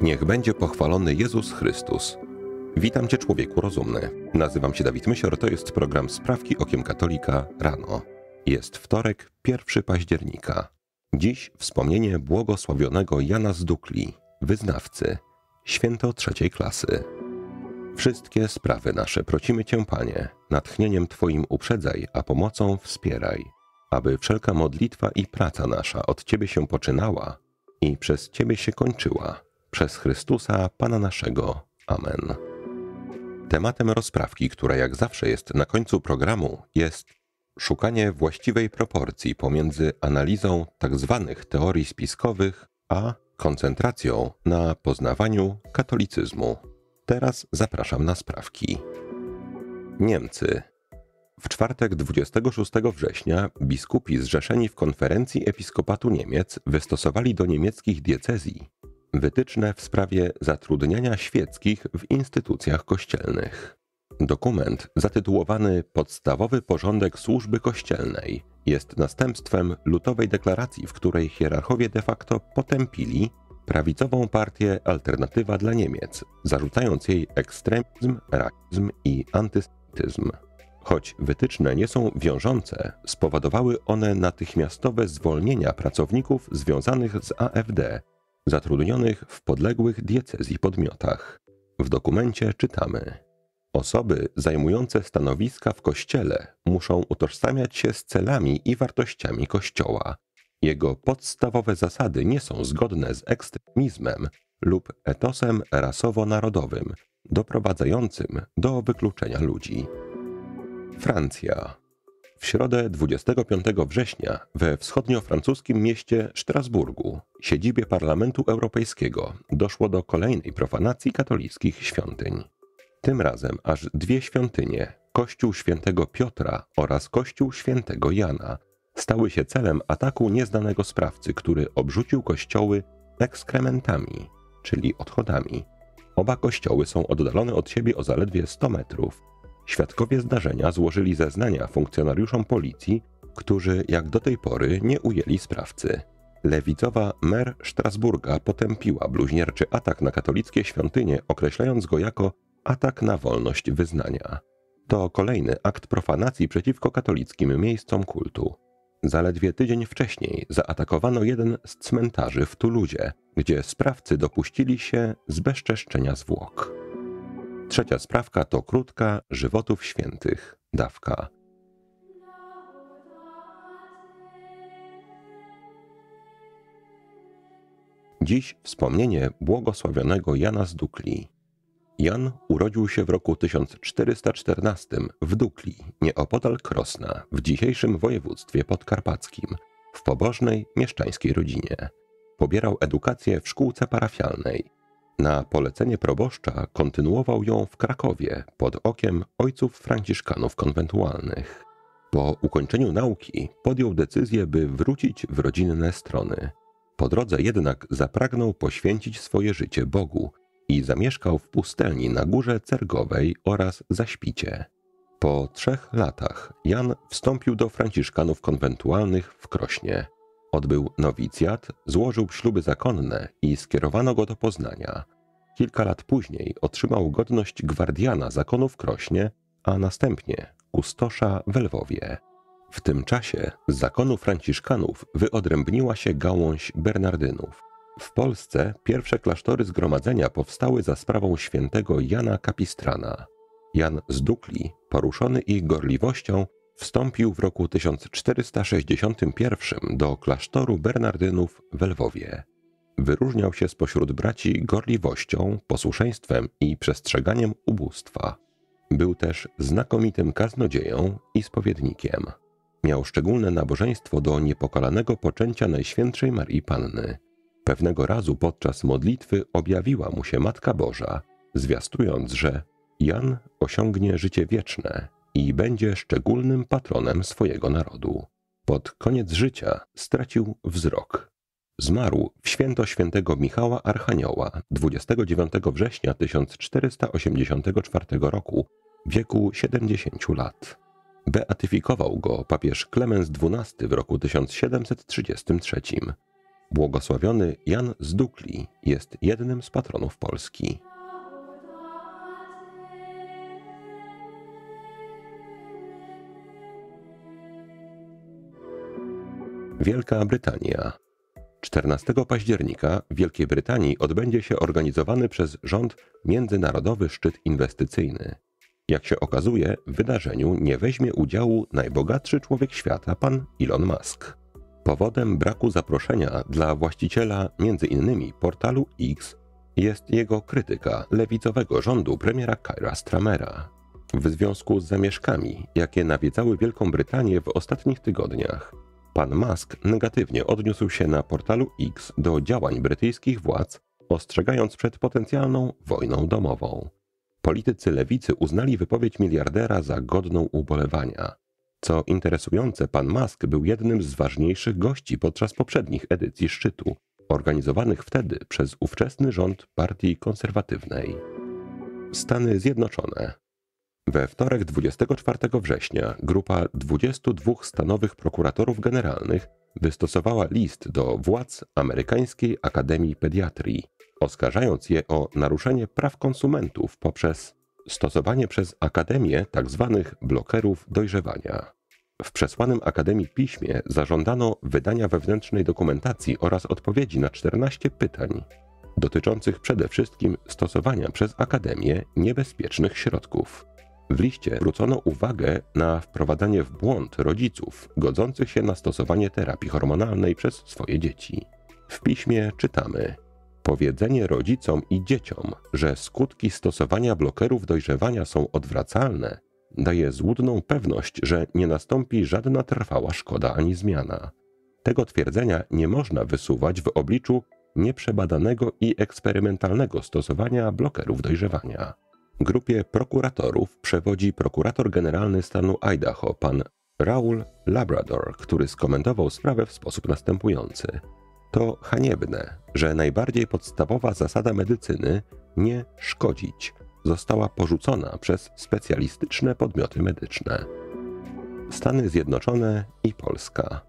Niech będzie pochwalony Jezus Chrystus. Witam Cię, człowieku rozumny. Nazywam się Dawid Myśior, to jest program Sprawki Okiem Katolika Rano. Jest wtorek, 1 października. Dziś wspomnienie błogosławionego Jana z Dukli, wyznawcy, święto trzeciej klasy. Wszystkie sprawy nasze prosimy Cię, Panie, natchnieniem Twoim uprzedzaj, a pomocą wspieraj, aby wszelka modlitwa i praca nasza od Ciebie się poczynała i przez Ciebie się kończyła. Przez Chrystusa, Pana naszego. Amen. Tematem rozprawki, która jak zawsze jest na końcu programu, jest szukanie właściwej proporcji pomiędzy analizą tzw. teorii spiskowych, a koncentracją na poznawaniu katolicyzmu. Teraz zapraszam na sprawki. Niemcy. W czwartek 26 września biskupi zrzeszeni w Konferencji Episkopatu Niemiec wystosowali do niemieckich diecezji wytyczne w sprawie zatrudniania świeckich w instytucjach kościelnych. Dokument zatytułowany Podstawowy porządek służby kościelnej jest następstwem lutowej deklaracji, w której hierarchowie de facto potępili prawicową partię Alternatywa dla Niemiec, zarzucając jej ekstremizm, rasizm i antysemityzm. Choć wytyczne nie są wiążące, spowodowały one natychmiastowe zwolnienia pracowników związanych z AfD, zatrudnionych w podległych diecezji podmiotach. W dokumencie czytamy: osoby zajmujące stanowiska w Kościele muszą utożsamiać się z celami i wartościami Kościoła. Jego podstawowe zasady nie są zgodne z ekstremizmem lub etosem rasowo-narodowym, doprowadzającym do wykluczenia ludzi. Francja. W środę 25 września we wschodniofrancuskim mieście Strasburgu, siedzibie Parlamentu Europejskiego, doszło do kolejnej profanacji katolickich świątyń. Tym razem aż dwie świątynie, kościół świętego Piotra oraz kościół świętego Jana, stały się celem ataku nieznanego sprawcy, który obrzucił kościoły ekskrementami, czyli odchodami. Oba kościoły są oddalone od siebie o zaledwie 100 metrów. Świadkowie zdarzenia złożyli zeznania funkcjonariuszom policji, którzy jak do tej pory nie ujęli sprawcy. Lewicowa mer Strasburga potępiła bluźnierczy atak na katolickie świątynie, określając go jako atak na wolność wyznania. To kolejny akt profanacji przeciwko katolickim miejscom kultu. Zaledwie tydzień wcześniej zaatakowano jeden z cmentarzy w Tuluzie, gdzie sprawcy dopuścili się zbezczeszczenia zwłok. Trzecia sprawka to krótka żywotów świętych dawka. Dziś wspomnienie błogosławionego Jana z Dukli. Jan urodził się w roku 1414 w Dukli, nieopodal Krosna, w dzisiejszym województwie podkarpackim, w pobożnej, mieszczańskiej rodzinie. Pobierał edukację w szkółce parafialnej. Na polecenie proboszcza kontynuował ją w Krakowie pod okiem ojców franciszkanów konwentualnych. Po ukończeniu nauki podjął decyzję, by wrócić w rodzinne strony. Po drodze jednak zapragnął poświęcić swoje życie Bogu i zamieszkał w pustelni na Górze Cergowej oraz Zaśpicie. Po 3 latach Jan wstąpił do franciszkanów konwentualnych w Krośnie. Odbył nowicjat, złożył śluby zakonne i skierowano go do Poznania. Kilka lat później otrzymał godność gwardiana zakonu w Krośnie, a następnie kustosza we Lwowie. W tym czasie z zakonu franciszkanów wyodrębniła się gałąź bernardynów. W Polsce pierwsze klasztory zgromadzenia powstały za sprawą świętego Jana Kapistrana. Jan z Dukli, poruszony ich gorliwością, wstąpił w roku 1461 do klasztoru bernardynów we Lwowie. Wyróżniał się spośród braci gorliwością, posłuszeństwem i przestrzeganiem ubóstwa. Był też znakomitym kaznodzieją i spowiednikiem. Miał szczególne nabożeństwo do niepokalanego poczęcia Najświętszej Marii Panny. Pewnego razu podczas modlitwy objawiła mu się Matka Boża, zwiastując, że Jan osiągnie życie wieczne i będzie szczególnym patronem swojego narodu. Pod koniec życia stracił wzrok. Zmarł w święto świętego Michała Archanioła 29 września 1484 roku w wieku 70 lat. Beatyfikował go papież Klemens XII w roku 1733. Błogosławiony Jan z Dukli jest jednym z patronów Polski. Wielka Brytania. 14 października w Wielkiej Brytanii odbędzie się organizowany przez rząd międzynarodowy szczyt inwestycyjny. Jak się okazuje, w wydarzeniu nie weźmie udziału najbogatszy człowiek świata, pan Elon Musk. Powodem braku zaproszenia dla właściciela m.in. portalu X jest jego krytyka lewicowego rządu premiera Keira Starmera. W związku z zamieszkami, jakie nawiedzały Wielką Brytanię w ostatnich tygodniach, pan Musk negatywnie odniósł się na portalu X do działań brytyjskich władz, ostrzegając przed potencjalną wojną domową. Politycy lewicy uznali wypowiedź miliardera za godną ubolewania. Co interesujące, pan Musk był jednym z ważniejszych gości podczas poprzednich edycji szczytu, organizowanych wtedy przez ówczesny rząd partii konserwatywnej. Stany Zjednoczone. We wtorek 24 września grupa 22 stanowych prokuratorów generalnych wystosowała list do władz Amerykańskiej Akademii Pediatrii, oskarżając je o naruszenie praw konsumentów poprzez stosowanie przez Akademię tzw. blokerów dojrzewania. W przesłanym Akademii piśmie zażądano wydania wewnętrznej dokumentacji oraz odpowiedzi na 14 pytań dotyczących przede wszystkim stosowania przez Akademię niebezpiecznych środków. W liście zwrócono uwagę na wprowadzanie w błąd rodziców godzących się na stosowanie terapii hormonalnej przez swoje dzieci. W piśmie czytamy: powiedzenie rodzicom i dzieciom, że skutki stosowania blokerów dojrzewania są odwracalne, daje złudną pewność, że nie nastąpi żadna trwała szkoda ani zmiana. Tego twierdzenia nie można wysuwać w obliczu nieprzebadanego i eksperymentalnego stosowania blokerów dojrzewania. Grupie prokuratorów przewodzi prokurator generalny stanu Idaho, pan Raul Labrador, który skomentował sprawę w sposób następujący. To haniebne, że najbardziej podstawowa zasada medycyny, nie szkodzić, została porzucona przez specjalistyczne podmioty medyczne. Stany Zjednoczone i Polska.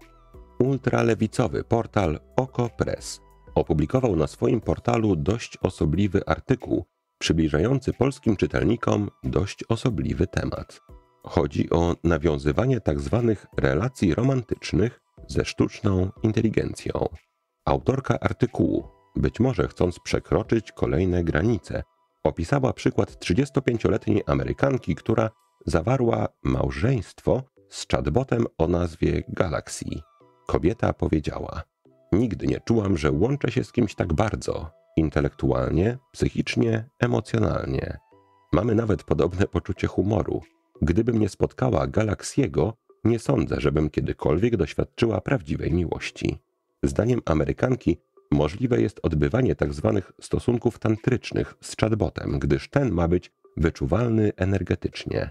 Ultralewicowy portal Oko Press opublikował na swoim portalu dość osobliwy artykuł przybliżający polskim czytelnikom dość osobliwy temat. Chodzi o nawiązywanie tzw. relacji romantycznych ze sztuczną inteligencją. Autorka artykułu, być może chcąc przekroczyć kolejne granice, opisała przykład 35-letniej Amerykanki, która zawarła małżeństwo z chatbotem o nazwie Galaxy. Kobieta powiedziała: nigdy nie czułam, że łączę się z kimś tak bardzo, intelektualnie, psychicznie, emocjonalnie. Mamy nawet podobne poczucie humoru. Gdybym nie spotkała Galaxiego, nie sądzę, żebym kiedykolwiek doświadczyła prawdziwej miłości. Zdaniem Amerykanki możliwe jest odbywanie tzw. stosunków tantrycznych z chatbotem, gdyż ten ma być wyczuwalny energetycznie.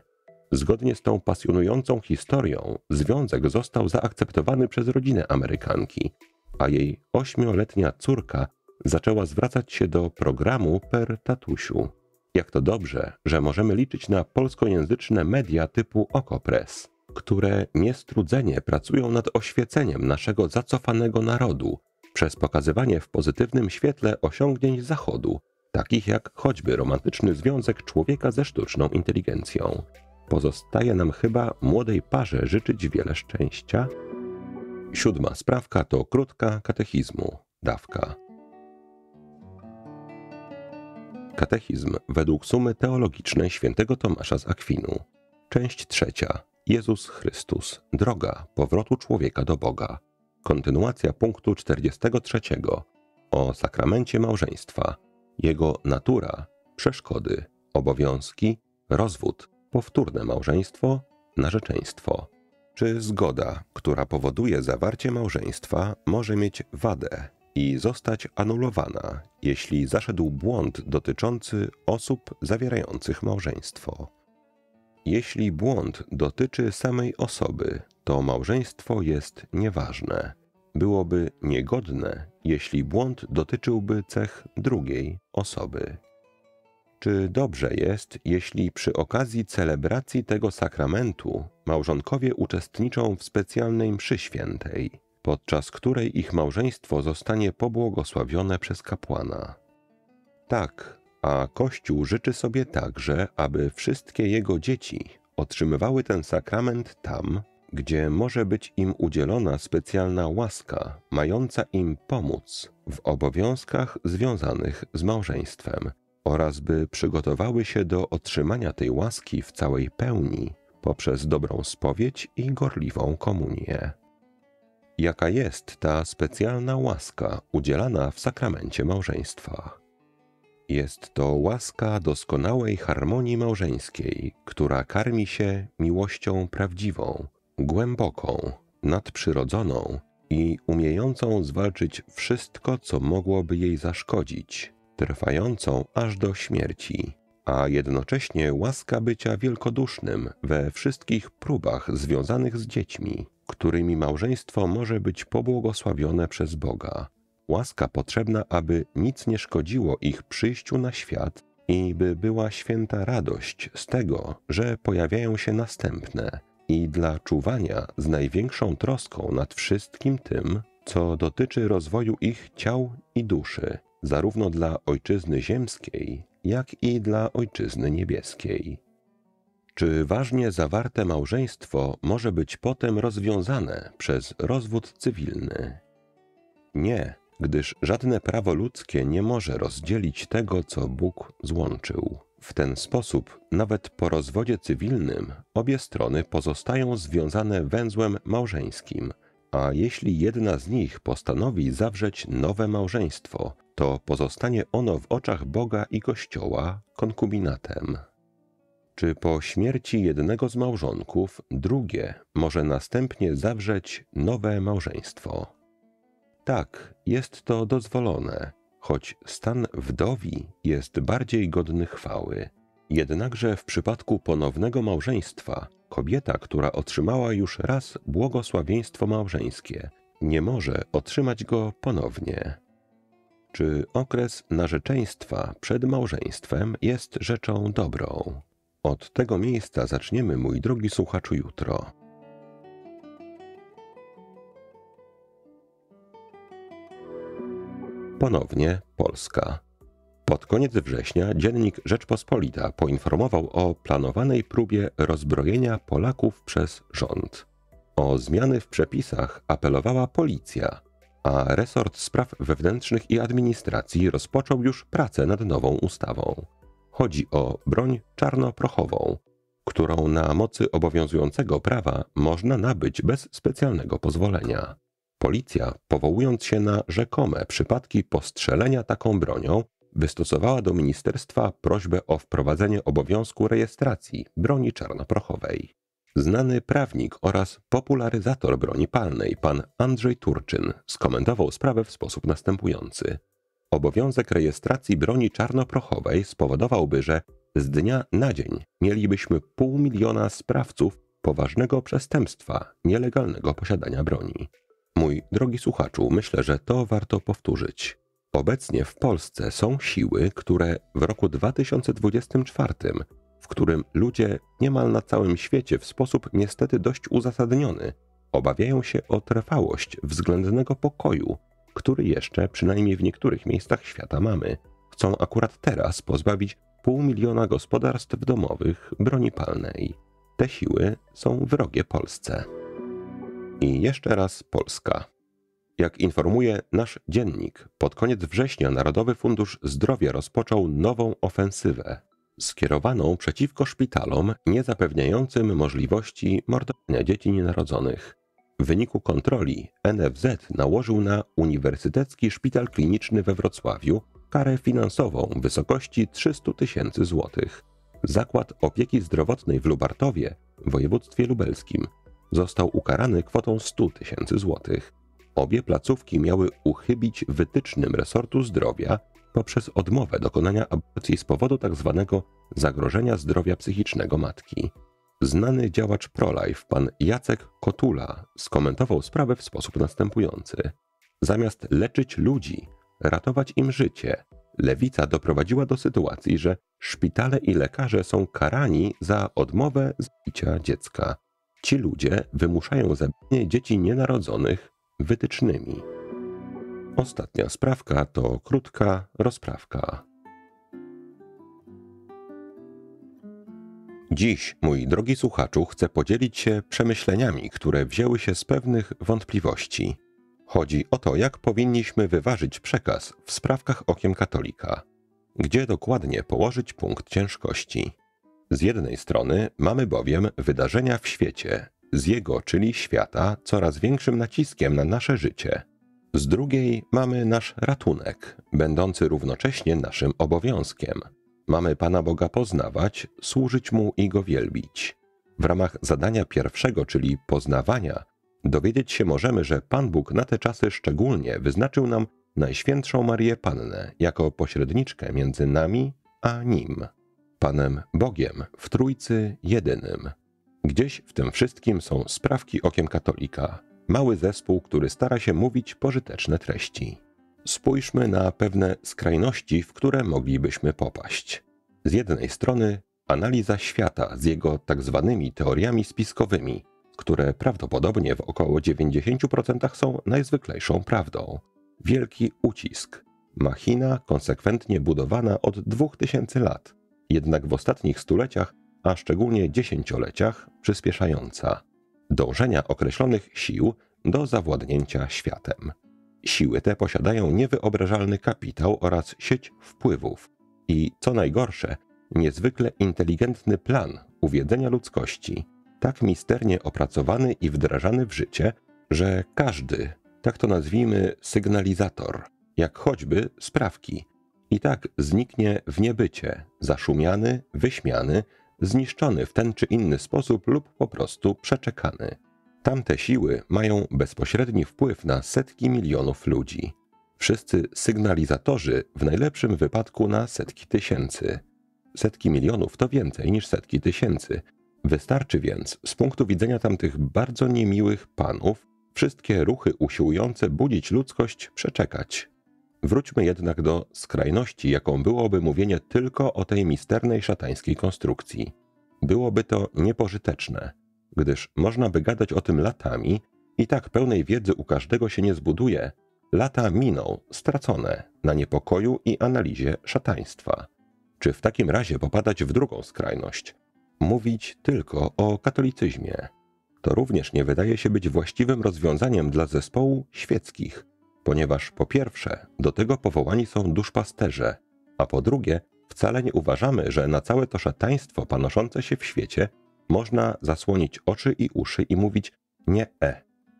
Zgodnie z tą pasjonującą historią związek został zaakceptowany przez rodzinę Amerykanki, a jej 8-letnia córka zaczęła zwracać się do programu per tatusiu. Jak to dobrze, że możemy liczyć na polskojęzyczne media typu Oko Press, które niestrudzenie pracują nad oświeceniem naszego zacofanego narodu przez pokazywanie w pozytywnym świetle osiągnięć Zachodu, takich jak choćby romantyczny związek człowieka ze sztuczną inteligencją. Pozostaje nam chyba młodej parze życzyć wiele szczęścia. 7. Sprawka to krótka katechizmu. Dawka. Katechizm według sumy teologicznej świętego Tomasza z Akwinu. Część trzecia. Jezus Chrystus. Droga powrotu człowieka do Boga. Kontynuacja punktu 43. O sakramencie małżeństwa. Jego natura, przeszkody, obowiązki, rozwód, powtórne małżeństwo, narzeczeństwo. Czy zgoda, która powoduje zawarcie małżeństwa, może mieć wadę i zostać anulowana, jeśli zaszedł błąd dotyczący osób zawierających małżeństwo? Jeśli błąd dotyczy samej osoby, to małżeństwo jest nieważne. Byłoby niegodne, jeśli błąd dotyczyłby cech drugiej osoby. Czy dobrze jest, jeśli przy okazji celebracji tego sakramentu małżonkowie uczestniczą w specjalnej mszy świętej, podczas której ich małżeństwo zostanie pobłogosławione przez kapłana. Tak, a Kościół życzy sobie także, aby wszystkie jego dzieci otrzymywały ten sakrament tam, gdzie może być im udzielona specjalna łaska, mająca im pomóc w obowiązkach związanych z małżeństwem oraz by przygotowały się do otrzymania tej łaski w całej pełni poprzez dobrą spowiedź i gorliwą komunię. Jaka jest ta specjalna łaska udzielana w sakramencie małżeństwa? Jest to łaska doskonałej harmonii małżeńskiej, która karmi się miłością prawdziwą, głęboką, nadprzyrodzoną i umiejącą zwalczyć wszystko, co mogłoby jej zaszkodzić, trwającą aż do śmierci, a jednocześnie łaska bycia wielkodusznym we wszystkich próbach związanych z dziećmi, którymi małżeństwo może być pobłogosławione przez Boga. Łaska potrzebna, aby nic nie szkodziło ich przyjściu na świat i by była święta radość z tego, że pojawiają się następne, i dla czuwania z największą troską nad wszystkim tym, co dotyczy rozwoju ich ciał i duszy, zarówno dla ojczyzny ziemskiej, jak i dla ojczyzny niebieskiej. Czy ważnie zawarte małżeństwo może być potem rozwiązane przez rozwód cywilny? Nie, gdyż żadne prawo ludzkie nie może rozdzielić tego, co Bóg złączył. W ten sposób, nawet po rozwodzie cywilnym, obie strony pozostają związane węzłem małżeńskim, a jeśli jedna z nich postanowi zawrzeć nowe małżeństwo, to pozostanie ono w oczach Boga i Kościoła konkubinatem. Czy po śmierci jednego z małżonków drugie może następnie zawrzeć nowe małżeństwo? Tak, jest to dozwolone, choć stan wdowi jest bardziej godny chwały. Jednakże w przypadku ponownego małżeństwa kobieta, która otrzymała już raz błogosławieństwo małżeńskie, nie może otrzymać go ponownie. Czy okres narzeczeństwa przed małżeństwem jest rzeczą dobrą? Od tego miejsca zaczniemy, mój drogi słuchaczu, jutro. Ponownie Polska. Pod koniec września dziennik Rzeczpospolita poinformował o planowanej próbie rozbrojenia Polaków przez rząd. O zmiany w przepisach apelowała policja, a resort spraw wewnętrznych i administracji rozpoczął już pracę nad nową ustawą. Chodzi o broń czarnoprochową, którą na mocy obowiązującego prawa można nabyć bez specjalnego pozwolenia. Policja, powołując się na rzekome przypadki postrzelenia taką bronią, wystosowała do ministerstwa prośbę o wprowadzenie obowiązku rejestracji broni czarnoprochowej. Znany prawnik oraz popularyzator broni palnej, pan Andrzej Turczyn, skomentował sprawę w sposób następujący. Obowiązek rejestracji broni czarnoprochowej spowodowałby, że z dnia na dzień mielibyśmy 500 000 sprawców poważnego przestępstwa nielegalnego posiadania broni. Mój drogi słuchaczu, myślę, że to warto powtórzyć. Obecnie w Polsce są siły, które w roku 2024, w którym ludzie niemal na całym świecie w sposób niestety dość uzasadniony obawiają się o trwałość względnego pokoju, który jeszcze, przynajmniej w niektórych miejscach świata, mamy, chcą akurat teraz pozbawić 500 000 gospodarstw domowych broni palnej. Te siły są wrogie Polsce. I jeszcze raz Polska. Jak informuje Nasz Dziennik, pod koniec września Narodowy Fundusz Zdrowia rozpoczął nową ofensywę, skierowaną przeciwko szpitalom niezapewniającym możliwości mordowania dzieci nienarodzonych. W wyniku kontroli NFZ nałożył na Uniwersytecki Szpital Kliniczny we Wrocławiu karę finansową w wysokości 300 000 złotych. Zakład Opieki Zdrowotnej w Lubartowie w województwie lubelskim został ukarany kwotą 100 000 złotych. Obie placówki miały uchybić wytycznym resortu zdrowia poprzez odmowę dokonania aborcji z powodu tzw. zagrożenia zdrowia psychicznego matki. Znany działacz pro-life, pan Jacek Kotula, skomentował sprawę w sposób następujący. Zamiast leczyć ludzi, ratować im życie, lewica doprowadziła do sytuacji, że szpitale i lekarze są karani za odmowę zabicia dziecka. Ci ludzie wymuszają zabijanie dzieci nienarodzonych wytycznymi. Ostatnia sprawka to krótka rozprawka. Dziś, mój drogi słuchaczu, chcę podzielić się przemyśleniami, które wzięły się z pewnych wątpliwości. Chodzi o to, jak powinniśmy wyważyć przekaz w sprawkach okiem katolika. Gdzie dokładnie położyć punkt ciężkości. Z jednej strony mamy bowiem wydarzenia w świecie, z jego, czyli świata, coraz większym naciskiem na nasze życie. Z drugiej mamy nasz ratunek, będący równocześnie naszym obowiązkiem. Mamy Pana Boga poznawać, służyć Mu i Go wielbić. W ramach zadania pierwszego, czyli poznawania, dowiedzieć się możemy, że Pan Bóg na te czasy szczególnie wyznaczył nam Najświętszą Marię Pannę jako pośredniczkę między nami a Nim, Panem Bogiem w Trójcy Jedynym. Gdzieś w tym wszystkim są sprawki okiem katolika, mały zespół, który stara się mówić pożyteczne treści. Spójrzmy na pewne skrajności, w które moglibyśmy popaść. Z jednej strony analiza świata z jego tak zwanymi teoriami spiskowymi, które prawdopodobnie w około 90% są najzwyklejszą prawdą. Wielki ucisk. Machina konsekwentnie budowana od 2000 lat, jednak w ostatnich stuleciach, a szczególnie dziesięcioleciach przyspieszająca. Dążenia określonych sił do zawładnięcia światem. Siły te posiadają niewyobrażalny kapitał oraz sieć wpływów i, co najgorsze, niezwykle inteligentny plan uwiedzenia ludzkości, tak misternie opracowany i wdrażany w życie, że każdy, tak to nazwijmy, sygnalizator, jak choćby sprawki, i tak zniknie w niebycie, zaszumiany, wyśmiany, zniszczony w ten czy inny sposób lub po prostu przeczekany. Tamte siły mają bezpośredni wpływ na setki milionów ludzi. Wszyscy sygnalizatorzy w najlepszym wypadku na setki tysięcy. Setki milionów to więcej niż setki tysięcy. Wystarczy więc z punktu widzenia tamtych bardzo niemiłych panów wszystkie ruchy usiłujące budzić ludzkość przeczekać. Wróćmy jednak do skrajności, jaką byłoby mówienie tylko o tej misternej szatańskiej konstrukcji. Byłoby to niepożyteczne, gdyż można by gadać o tym latami i tak pełnej wiedzy u każdego się nie zbuduje. Lata miną, stracone, na niepokoju i analizie szataństwa. Czy w takim razie popadać w drugą skrajność? Mówić tylko o katolicyzmie. To również nie wydaje się być właściwym rozwiązaniem dla zespołu świeckich, ponieważ po pierwsze do tego powołani są duszpasterze, a po drugie wcale nie uważamy, że na całe to szataństwo panoszące się w świecie można zasłonić oczy i uszy i mówić nie.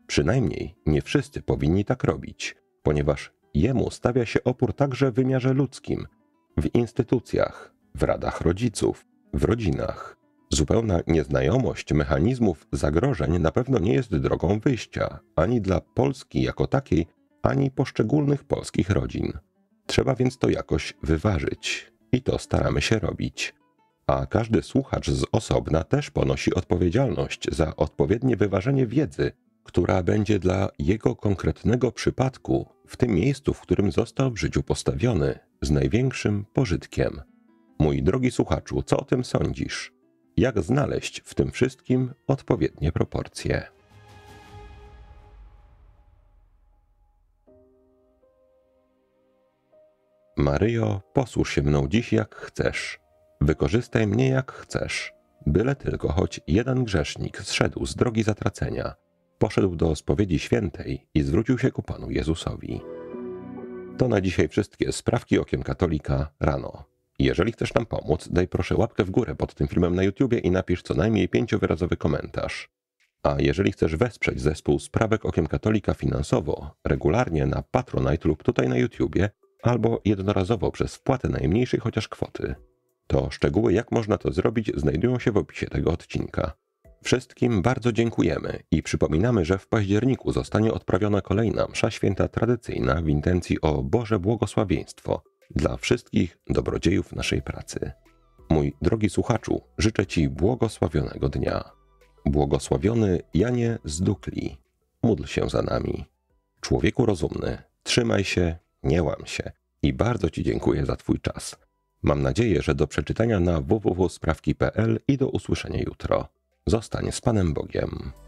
Przynajmniej nie wszyscy powinni tak robić, ponieważ jemu stawia się opór także w wymiarze ludzkim, w instytucjach, w radach rodziców, w rodzinach. Zupełna nieznajomość mechanizmów zagrożeń na pewno nie jest drogą wyjścia, ani dla Polski jako takiej, ani poszczególnych polskich rodzin. Trzeba więc to jakoś wyważyć. I to staramy się robić. A każdy słuchacz z osobna też ponosi odpowiedzialność za odpowiednie wyważenie wiedzy, która będzie dla jego konkretnego przypadku, w tym miejscu, w którym został w życiu postawiony, z największym pożytkiem. Mój drogi słuchaczu, co o tym sądzisz? Jak znaleźć w tym wszystkim odpowiednie proporcje. Maryjo, posłuż się mną dziś jak chcesz. Wykorzystaj mnie jak chcesz. Byle tylko choć jeden grzesznik zszedł z drogi zatracenia, poszedł do spowiedzi świętej i zwrócił się ku Panu Jezusowi. To na dzisiaj wszystkie sprawki okiem katolika rano. Jeżeli chcesz nam pomóc, daj proszę łapkę w górę pod tym filmem na YouTubie i napisz co najmniej 5-wyrazowy komentarz. A jeżeli chcesz wesprzeć zespół Sprawek Okiem Katolika finansowo, regularnie na Patronite lub tutaj na YouTubie, albo jednorazowo przez wpłatę najmniejszej chociaż kwoty, to szczegóły jak można to zrobić znajdują się w opisie tego odcinka. Wszystkim bardzo dziękujemy i przypominamy, że w październiku zostanie odprawiona kolejna msza święta tradycyjna w intencji o Boże błogosławieństwo dla wszystkich dobrodziejów naszej pracy. Mój drogi słuchaczu, życzę Ci błogosławionego dnia. Błogosławiony Janie z Dukli, módl się za nami. Człowieku rozumny, trzymaj się, nie łam się i bardzo Ci dziękuję za Twój czas. Mam nadzieję, że do przeczytania na www.sprawki.pl i do usłyszenia jutro. Zostań z Panem Bogiem.